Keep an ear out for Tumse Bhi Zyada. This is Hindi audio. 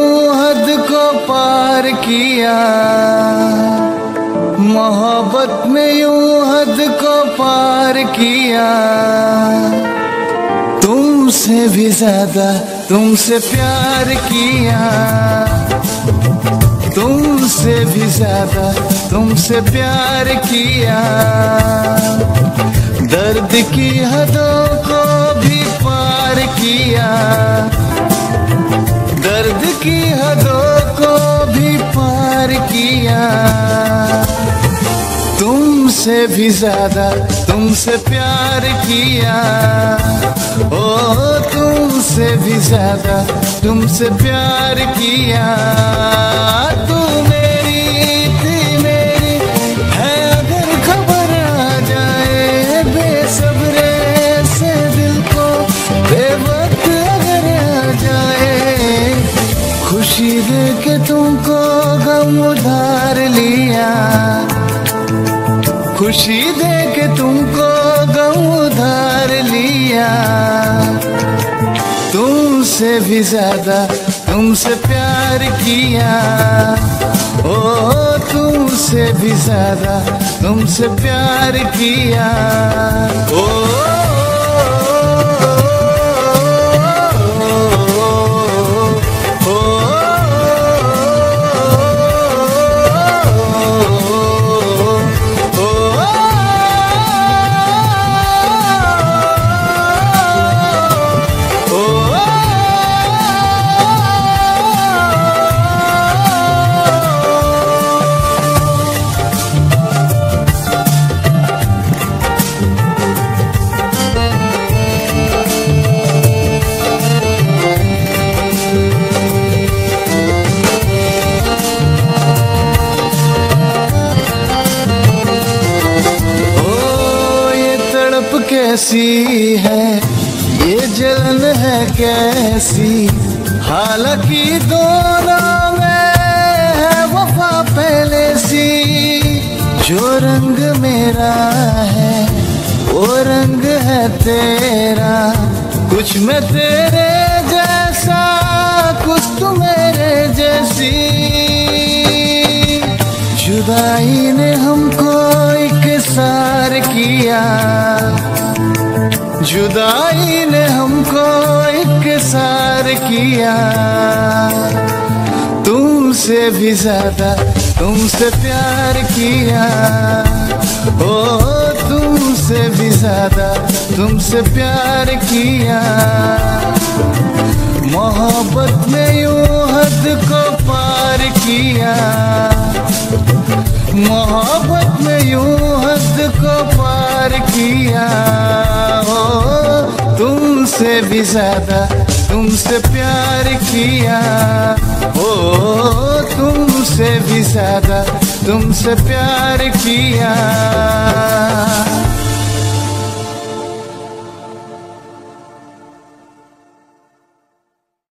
यूं हद को पार किया, मोहब्बत में यूं हद को पार किया। तुमसे भी ज्यादा तुमसे प्यार किया, तुमसे भी ज्यादा तुमसे प्यार किया। दर्द की हदों को भी पार किया, दर्द की हदों को भी पार किया। तुमसे भी ज्यादा तुमसे प्यार किया, ओ तुमसे भी ज्यादा तुमसे प्यार किया। तू मेरी थी मेरी है, अगर खबर आ जाए बेसब्रे से दिल को, बेवक्त अगर आ जाए। खुशी दे के तुमको गम उधार लिया, खुशी दे के तुमको गम उधार लिया। तुमसे भी ज्यादा तुमसे प्यार किया, ओ तुमसे भी ज्यादा तुमसे प्यार किया। ओ कैसी है ये जलन है कैसी, हालांकि दोनों में है वफा पहले सी। जो रंग मेरा है वो रंग है तेरा, कुछ मैं तेरे जैसा कुछ तू मेरे जैसी। जुदाई ने हमको इकसार किया, जुदाई ने हमको इकसार किया। तुमसे भी ज्यादा तुमसे प्यार किया, ओ तुमसे भी ज्यादा तुमसे प्यार किया। मोहब्बत में यूं हद को पार किया, मोहब्बत में यूं हद को पार किया। तुमसे भी ज्यादा तुमसे प्यार किया, ओ तुमसे भी ज्यादा तुमसे प्यार किया।